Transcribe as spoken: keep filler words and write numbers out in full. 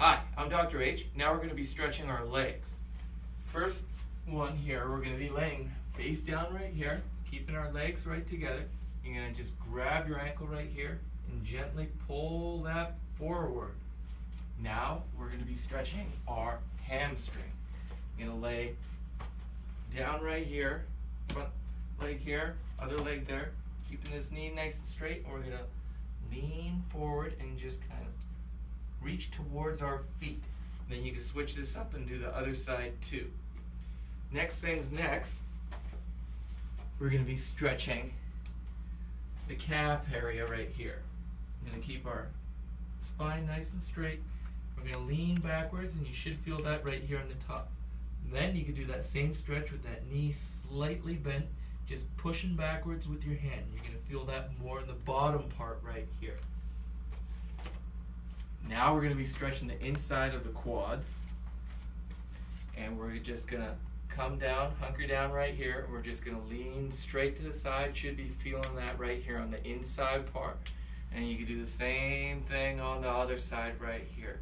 Hi, I'm Doctor H. Now we're going to be stretching our legs. First one here, we're going to be laying face down right here, keeping our legs right together. You're going to just grab your ankle right here and gently pull that forward. Now we're going to be stretching our hamstring. You're going to lay down right here, front leg here, other leg there, keeping this knee nice and straight. We're going to lean forward and just kind of reach towards our feet. Then you can switch this up and do the other side too. Next thing's next, we're going to be stretching the calf area right here. I'm going to keep our spine nice and straight. We're going to lean backwards and you should feel that right here on the top. And then you can do that same stretch with that knee slightly bent, just pushing backwards with your hand. You're going to feel that more in the bottom part right here. Now we're going to be stretching the inside of the quads, and we're just going to come down, hunker down right here. We're just going to lean straight to the side. Should be feeling that right here on the inside part, and you can do the same thing on the other side right here.